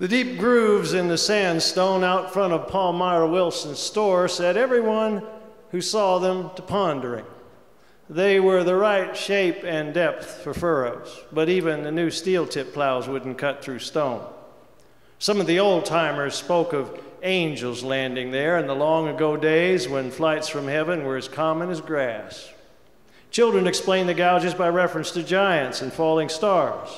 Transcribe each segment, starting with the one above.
The deep grooves in the sandstone out front of Palmyra Wilson's store set everyone who saw them to pondering. They were the right shape and depth for furrows, but even the new steel-tip plows wouldn't cut through stone. Some of the old-timers spoke of angels landing there in the long-ago days when flights from heaven were as common as grass. Children explained the gouges by reference to giants and falling stars.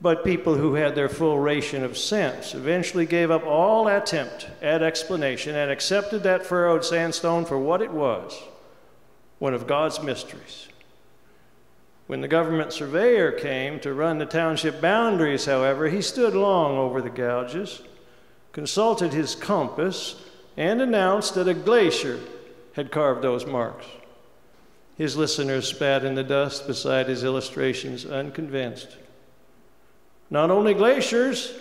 But people who had their full ration of sense eventually gave up all attempt at explanation and accepted that furrowed sandstone for what it was, one of God's mysteries. When the government surveyor came to run the township boundaries, however, he stood long over the gouges, consulted his compass, and announced that a glacier had carved those marks. His listeners spat in the dust beside his illustrations, unconvinced. Not only glaciers,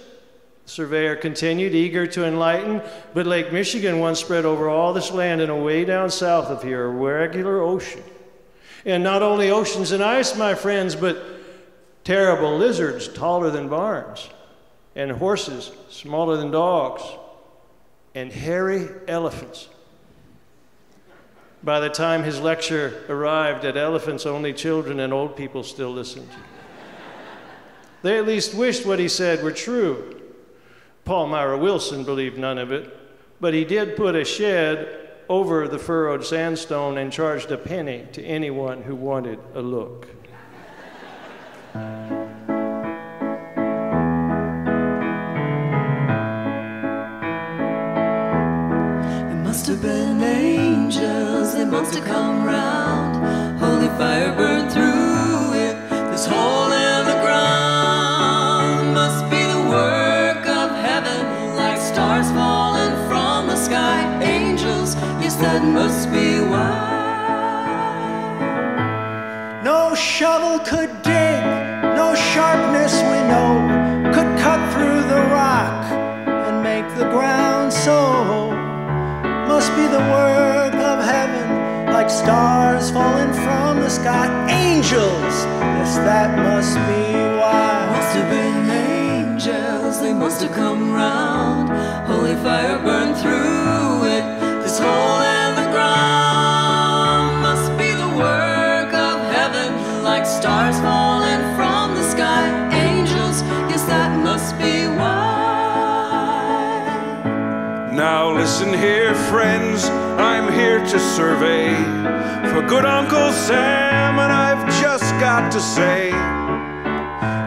the surveyor continued, eager to enlighten, but Lake Michigan once spread over all this land and away down south of here, a regular ocean. And not only oceans and ice, my friends, but terrible lizards taller than barns, and horses smaller than dogs, and hairy elephants. By the time his lecture arrived at elephants, only children and old people still listened. They at least wished what he said were true. Palmyra Wilson believed none of it, but he did put a shed over the furrowed sandstone and charged a penny to anyone who wanted a look. Must have been angels, they must have come round. Holy fire burned through it, this hole in the ground. Must be the work of heaven, like stars falling from the sky. Angels, yes, that must be why. No shovel could dig, no sharpness we know could cut through the rock and make the ground so. Must be the work of heaven, like stars falling from the sky. Angels, yes, that must be why. Must have been angels, they must have come round. Holy fire burned through it, this hole in the ground. Must be the work of heaven, like stars falling from the sky. Angels, yes, that must be why. Now listen here, friends, I'm here to survey for good Uncle Sam, and I've just got to say,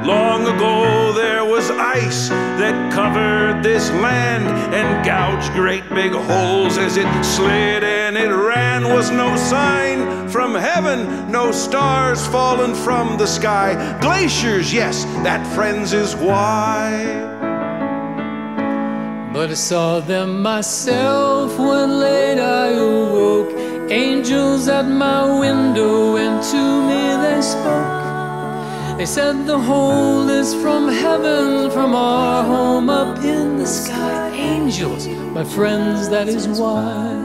long ago there was ice that covered this land and gouged great big holes as it slid and it ran. Was no sign from heaven, no stars falling from the sky. Glaciers, yes, that, friends, is why. But I saw them myself when late I awoke, angels at my window, and to me they spoke. They said the hole is from heaven, from our home up in the sky. Angels, my friends, that is why.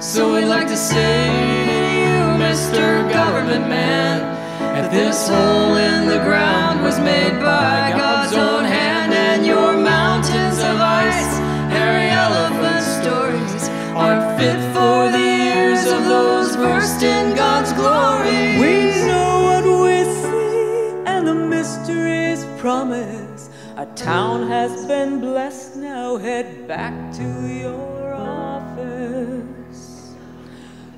So we'd like to say to you, Mr. Government Man, that this hole in the ground was made by God's own hand, and your mountains of ice, hairy elephant stories, aren't fit for the ears of those versed in God's glory. We know what we see, and the mystery is promise. A town has been blessed, now head back to your office.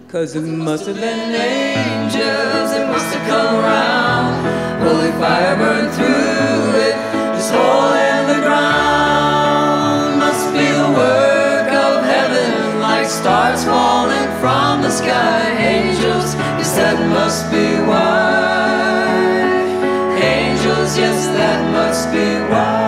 'Cause it must have been angels, it must have come round. Holy fire burned through it, this hole in the ground. Must be the work of heaven, like stars falling from the sky. Angels, yes, that must be why. Angels, yes, that must be why.